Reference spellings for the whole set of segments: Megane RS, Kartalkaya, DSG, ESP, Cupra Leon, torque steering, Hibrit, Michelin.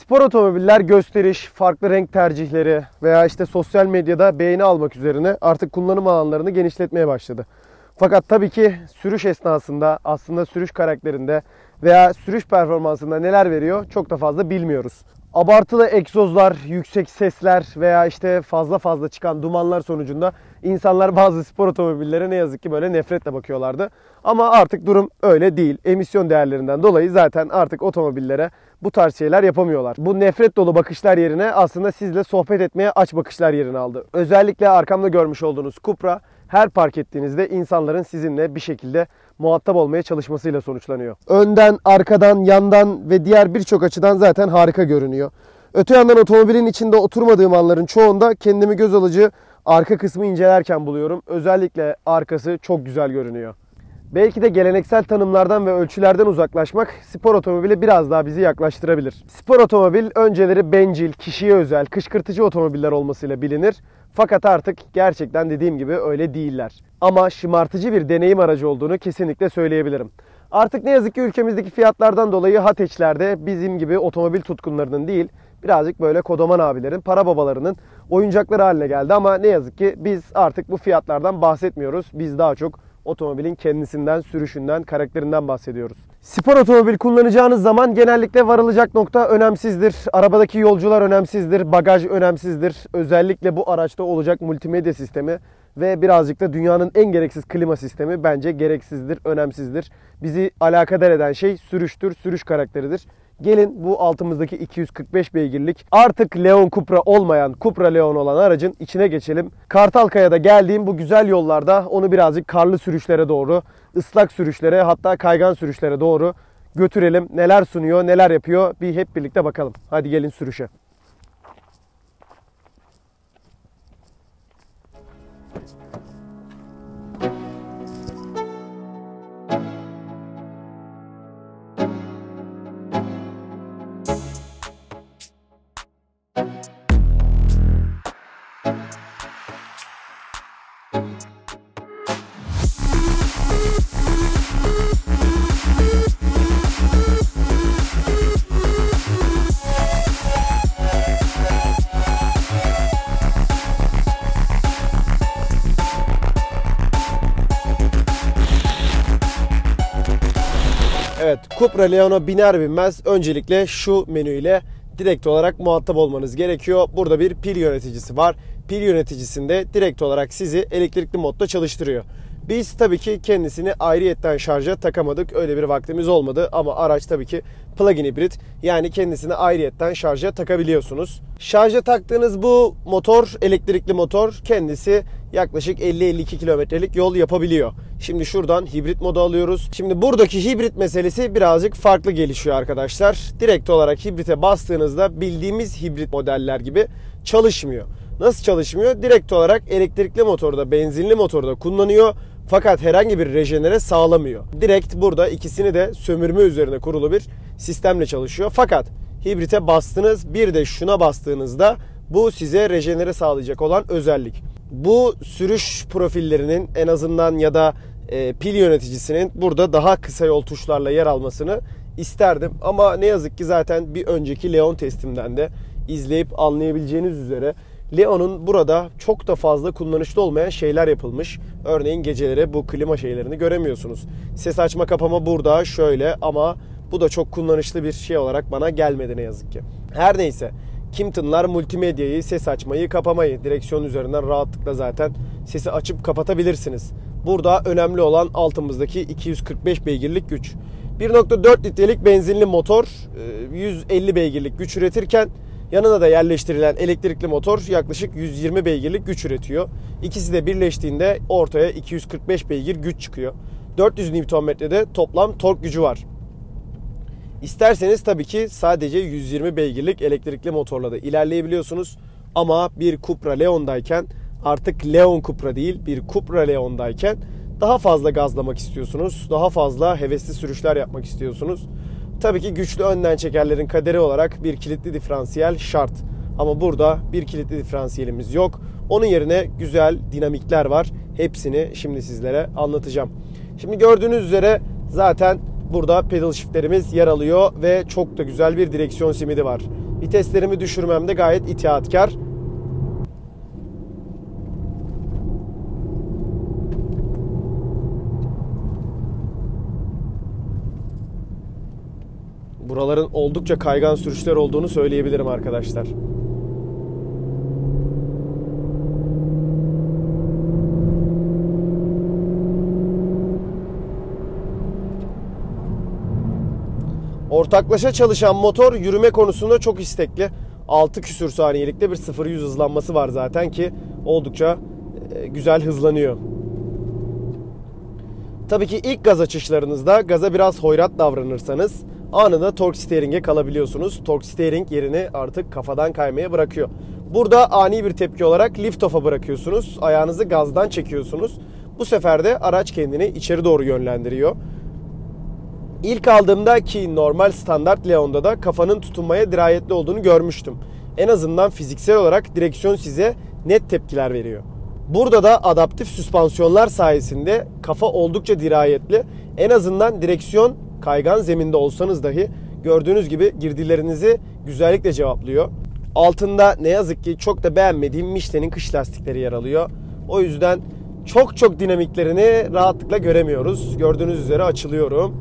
Spor otomobiller gösteriş, farklı renk tercihleri veya işte sosyal medyada beğeni almak üzerine artık kullanım alanlarını genişletmeye başladı. Fakat tabii ki sürüş esnasında, aslında sürüş karakterinde veya sürüş performansında neler veriyor çok da fazla bilmiyoruz. Abartılı egzozlar, yüksek sesler veya işte fazla çıkan dumanlar sonucunda insanlar bazı spor otomobillere ne yazık ki böyle nefretle bakıyorlardı. Ama artık durum öyle değil. Emisyon değerlerinden dolayı zaten artık otomobillere bu tarz şeyler yapamıyorlar. Bu nefret dolu bakışlar yerine aslında sizle sohbet etmeye aç bakışlar yerini aldı. Özellikle arkamda görmüş olduğunuz Cupra her park ettiğinizde insanların sizinle bir şekilde muhatap olmaya çalışmasıyla sonuçlanıyor. Önden, arkadan, yandan ve diğer birçok açıdan zaten harika görünüyor. Öte yandan otomobilin içinde oturmadığım anların çoğunda kendimi göz alıcı arka kısmı incelerken buluyorum. Özellikle arkası çok güzel görünüyor. Belki de geleneksel tanımlardan ve ölçülerden uzaklaşmak spor otomobili biraz daha bizi yaklaştırabilir. Spor otomobil önceleri bencil, kişiye özel, kışkırtıcı otomobiller olmasıyla bilinir. Fakat artık gerçekten dediğim gibi öyle değiller. Ama şımartıcı bir deneyim aracı olduğunu kesinlikle söyleyebilirim. Artık ne yazık ki ülkemizdeki fiyatlardan dolayı hatçlerde bizim gibi otomobil tutkunlarının değil, birazcık böyle kodoman abilerin, para babalarının oyuncakları haline geldi. Ama ne yazık ki biz artık bu fiyatlardan bahsetmiyoruz. Biz daha çok otomobilin kendisinden, sürüşünden, karakterinden bahsediyoruz. Spor otomobil kullanacağınız zaman genellikle varılacak nokta önemsizdir. Arabadaki yolcular önemsizdir, bagaj önemsizdir. Özellikle bu araçta olacak multimedya sistemi ve birazcık da dünyanın en gereksiz klima sistemi bence gereksizdir, önemsizdir. Bizi alakadar eden şey sürüştür, sürüş karakteridir. Gelin bu altımızdaki 245 beygirlik artık Leon Cupra olmayan Cupra Leon olan aracın içine geçelim. Kartalkaya'da geldiğim bu güzel yollarda onu birazcık karlı sürüşlere doğru, ıslak sürüşlere, hatta kaygan sürüşlere doğru götürelim. Neler sunuyor, neler yapıyor bir hep birlikte bakalım. Hadi gelin sürüşe. Evet, Cupra Leon'a biner binmez öncelikle şu menüyle direkt olarak muhatap olmanız gerekiyor. Burada bir pil yöneticisi var. Pil yöneticisinde direkt olarak sizi elektrikli modda çalıştırıyor. Biz tabii ki kendisini ayrıyetten şarja takamadık. Öyle bir vaktimiz olmadı ama araç tabii ki plug-in hibrit. Yani kendisini ayrıyetten şarja takabiliyorsunuz. Şarja taktığınız bu motor, elektrikli motor, kendisi yaklaşık 50-52 kilometrelik yol yapabiliyor. Şimdi şuradan hibrit moda alıyoruz. Şimdi buradaki hibrit meselesi birazcık farklı gelişiyor arkadaşlar. Direkt olarak hibrite bastığınızda bildiğimiz hibrit modeller gibi çalışmıyor. Nasıl çalışmıyor? Direkt olarak elektrikli motorda, benzinli motorda kullanıyor. Fakat herhangi bir rejenere sağlamıyor. Direkt burada ikisini de sömürme üzerine kurulu bir sistemle çalışıyor. Fakat hibrite bastınız, bir de şuna bastığınızda bu size rejenere sağlayacak olan özellik. Bu sürüş profillerinin en azından ya da pil yöneticisinin burada daha kısa yol tuşlarla yer almasını isterdim. Ama ne yazık ki zaten bir önceki Leon testimden de izleyip anlayabileceğiniz üzere Leon'un burada çok da fazla kullanışlı olmayan şeyler yapılmış. Örneğin geceleri bu klima şeylerini göremiyorsunuz. Ses açma kapama burada şöyle ama bu da çok kullanışlı bir şey olarak bana gelmedi ne yazık ki. Her neyse, Kimpton'lar multimedyayı, ses açmayı, kapamayı direksiyon üzerinden rahatlıkla zaten sesi açıp kapatabilirsiniz. Burada önemli olan altımızdaki 245 beygirlik güç. 1.4 litrelik benzinli motor 150 beygirlik güç üretirken yanına da yerleştirilen elektrikli motor yaklaşık 120 beygirlik güç üretiyor. İkisi de birleştiğinde ortaya 245 beygir güç çıkıyor. 400 Nm'de toplam tork gücü var. İsterseniz tabii ki sadece 120 beygirlik elektrikli motorla da ilerleyebiliyorsunuz. Ama bir Cupra Leon'dayken, artık Leon Cupra değil bir Cupra Leon'dayken daha fazla gazlamak istiyorsunuz. Daha fazla hevesli sürüşler yapmak istiyorsunuz. Tabii ki güçlü önden çekerlerin kaderi olarak bir kilitli diferansiyel şart. Ama burada bir kilitli diferansiyelimiz yok. Onun yerine güzel dinamikler var. Hepsini şimdi sizlere anlatacağım. Şimdi gördüğünüz üzere zaten burada pedal shiftlerimiz yer alıyor ve çok da güzel bir direksiyon simidi var. viteslerimi düşürmemde gayet itaatkar. Buraların oldukça kaygan sürüşler olduğunu söyleyebilirim arkadaşlar. Ortaklaşa çalışan motor yürüme konusunda çok istekli. 6 küsür saniyelikte bir 0-100 hızlanması var zaten ki oldukça güzel hızlanıyor. Tabii ki ilk gaz açışlarınızda gaza biraz hoyrat davranırsanız anında torque steering'e kalabiliyorsunuz. Torque steering yerini artık kafadan kaymaya bırakıyor. Burada ani bir tepki olarak lift off'a bırakıyorsunuz. Ayağınızı gazdan çekiyorsunuz. Bu sefer de araç kendini içeri doğru yönlendiriyor. İlk aldığımda ki normal standart Leon'da da kafanın tutunmaya dirayetli olduğunu görmüştüm. En azından fiziksel olarak direksiyon size net tepkiler veriyor. Burada da adaptif süspansiyonlar sayesinde kafa oldukça dirayetli. En azından direksiyon kaygan zeminde olsanız dahi gördüğünüz gibi girdilerinizi güzellikle cevaplıyor. Altında ne yazık ki çok da beğenmediğim Michelin'in kış lastikleri yer alıyor. O yüzden çok dinamiklerini rahatlıkla göremiyoruz. Gördüğünüz üzere açılıyorum.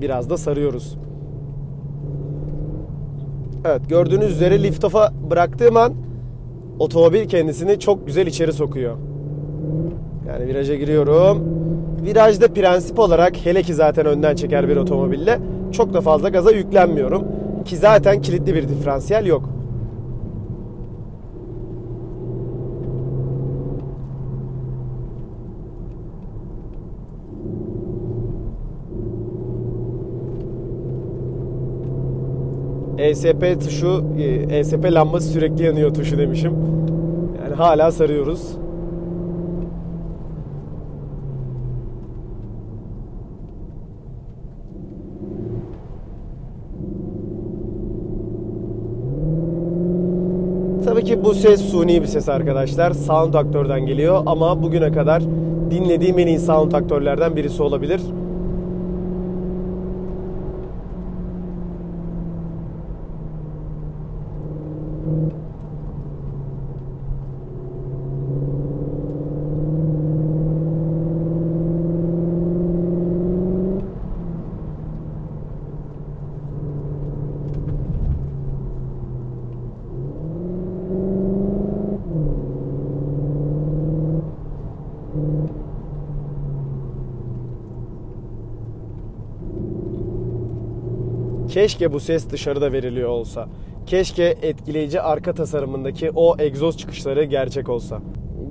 Biraz da sarıyoruz. Evet, gördüğünüz üzere lift off'a bıraktığım an otomobil kendisini çok güzel içeri sokuyor. Yani viraja giriyorum. Virajda prensip olarak, hele ki zaten önden çeker bir otomobille, çok da fazla gaza yüklenmiyorum. Ki zaten kilitli bir diferansiyel yok. ESP tuşu, ESP lambası sürekli yanıyor tuşu demişim. Yani hala sarıyoruz. Tabii ki bu ses suni bir ses arkadaşlar. Sound aktörden geliyor ama bugüne kadar dinlediğim en iyi sound aktörlerden birisi olabilir. Keşke bu ses dışarıda veriliyor olsa. Keşke etkileyici arka tasarımındaki o egzoz çıkışları gerçek olsa.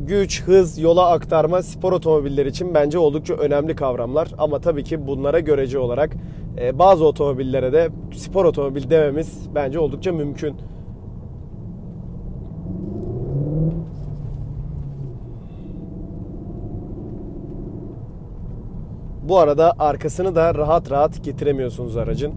Güç, hız, yola aktarma spor otomobilleri için bence oldukça önemli kavramlar. Ama tabii ki bunlara görece olarak bazı otomobillere de spor otomobil dememiz bence oldukça mümkün. Bu arada arkasını da rahat getiremiyorsunuz aracın.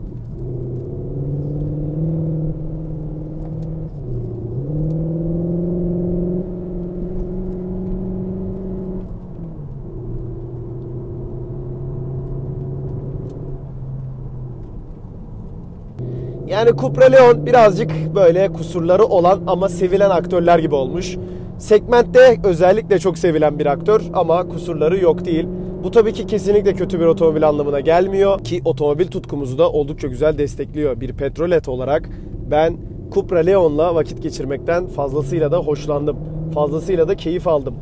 Yani Cupra Leon birazcık böyle kusurları olan ama sevilen aktörler gibi olmuş. Segmentte özellikle çok sevilen bir aktör ama kusurları yok değil. Bu tabii ki kesinlikle kötü bir otomobil anlamına gelmiyor ki otomobil tutkumuzu da oldukça güzel destekliyor. Bir petrolet olarak ben Cupra Leon'la vakit geçirmekten fazlasıyla da hoşlandım. Fazlasıyla da keyif aldım.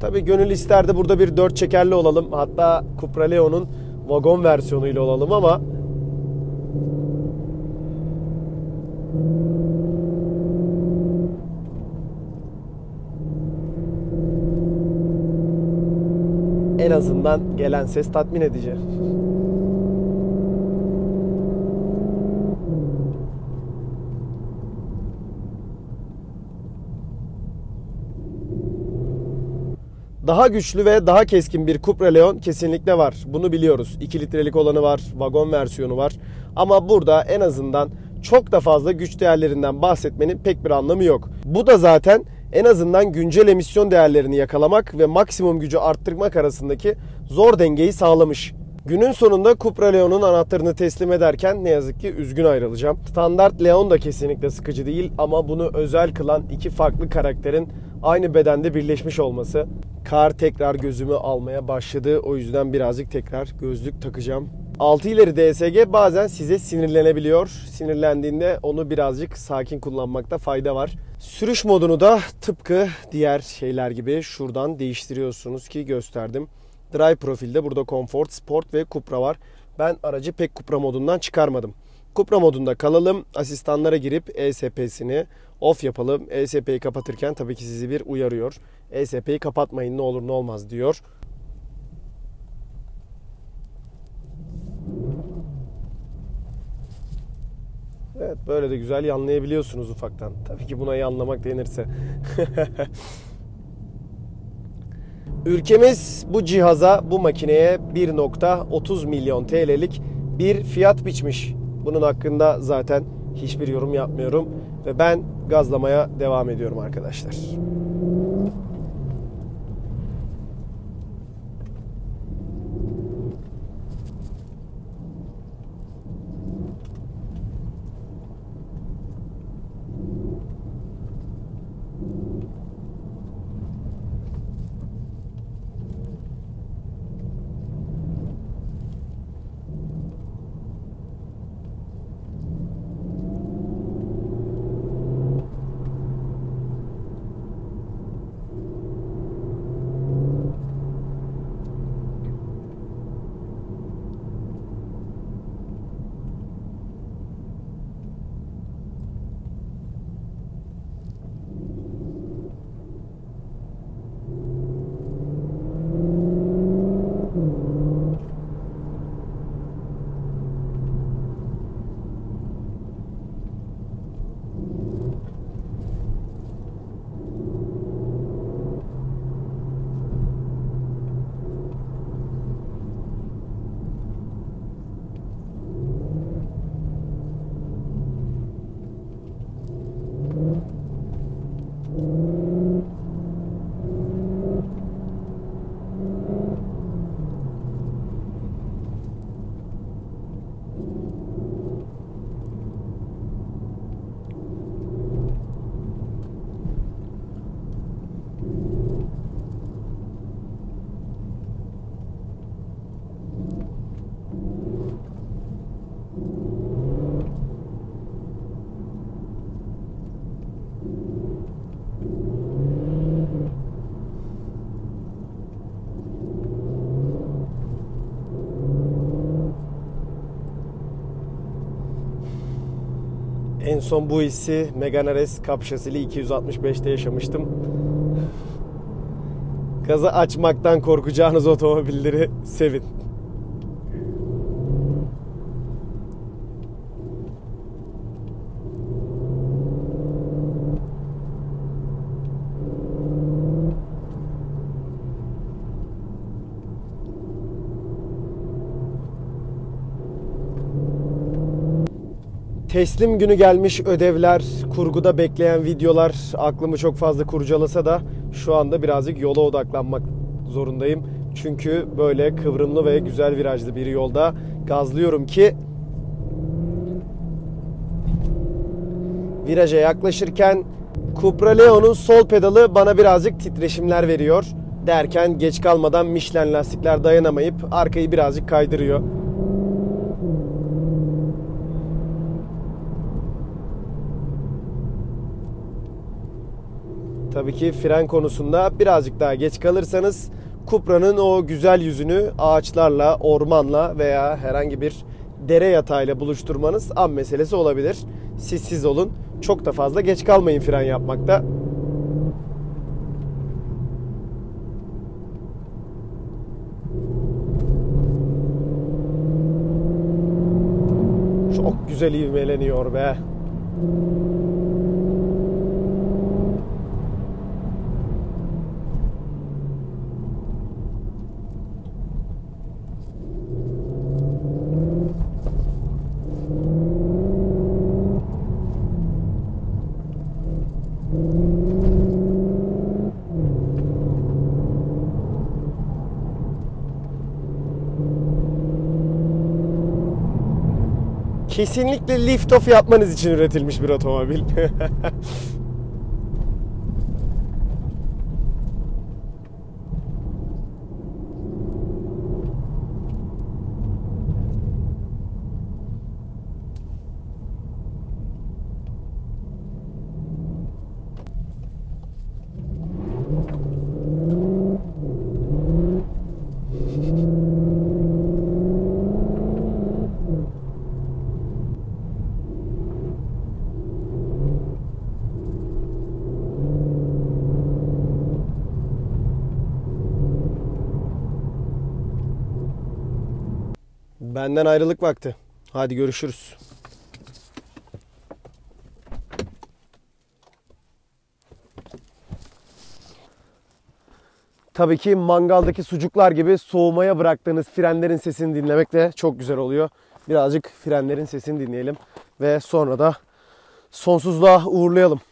Tabii gönül isterdi burada bir 4 çekerli olalım. Hatta Cupra Leon'un vagon versiyonuyla olalım ama en azından gelen ses tatmin edici. Daha güçlü ve daha keskin bir Cupra Leon kesinlikle var. Bunu biliyoruz. 2 litrelik olanı var, vagon versiyonu var. Ama burada en azından çok da fazla güç değerlerinden bahsetmenin pek bir anlamı yok. Bu da zaten en azından güncel emisyon değerlerini yakalamak ve maksimum gücü arttırmak arasındaki zor dengeyi sağlamış. Günün sonunda Cupra Leon'un anahtarını teslim ederken ne yazık ki üzgün ayrılacağım. Standart Leon da kesinlikle sıkıcı değil ama bunu özel kılan iki farklı karakterin aynı bedende birleşmiş olması. Kar tekrar gözümü almaya başladı. O yüzden birazcık tekrar gözlük takacağım. 6 ileri DSG bazen size sinirlenebiliyor. Sinirlendiğinde onu birazcık sakin kullanmakta fayda var. Sürüş modunu da tıpkı diğer şeyler gibi şuradan değiştiriyorsunuz ki gösterdim. Drive profilde burada Comfort, Sport ve Cupra var. Ben aracı pek Cupra modundan çıkarmadım. Cupra modunda kalalım. Asistanlara girip ESP'sini off yapalım. ESP'yi kapatırken tabii ki sizi bir uyarıyor. ESP'yi kapatmayın ne olur ne olmaz diyor. Evet, böyle de güzel yanlayabiliyorsunuz ufaktan. Tabii ki buna yanlamak denirse. Ülkemiz bu cihaza, bu makineye 1.30 milyon TL'lik bir fiyat biçmiş. Bunun hakkında zaten hiçbir yorum yapmıyorum. Ve ben gazlamaya devam ediyorum arkadaşlar. En son bu hissi Megane RS kapşasıyla 265'te yaşamıştım. Gazı açmaktan korkacağınız otomobilleri sevin. Teslim günü gelmiş, ödevler, kurguda bekleyen videolar aklımı çok fazla kurcalasa da şu anda birazcık yola odaklanmak zorundayım. Çünkü böyle kıvrımlı ve güzel virajlı bir yolda gazlıyorum ki viraja yaklaşırken Cupra Leon'un sol pedalı bana birazcık titreşimler veriyor. Derken geç kalmadan Michelin lastikler dayanamayıp arkayı birazcık kaydırıyor. Tabii ki fren konusunda birazcık daha geç kalırsanız Cupra'nın o güzel yüzünü ağaçlarla, ormanla veya herhangi bir dere yatağıyla buluşturmanız an meselesi olabilir. Siz olun. Çok da fazla geç kalmayın fren yapmakta. Çok güzel ivmeleniyor be. kesinlikle lift off yapmanız için üretilmiş bir otomobil. Benden ayrılık vakti. Hadi görüşürüz. Tabii ki mangaldaki sucuklar gibi soğumaya bıraktığınız frenlerin sesini dinlemek de çok güzel oluyor. Birazcık frenlerin sesini dinleyelim ve sonra da sonsuzluğa uğurlayalım.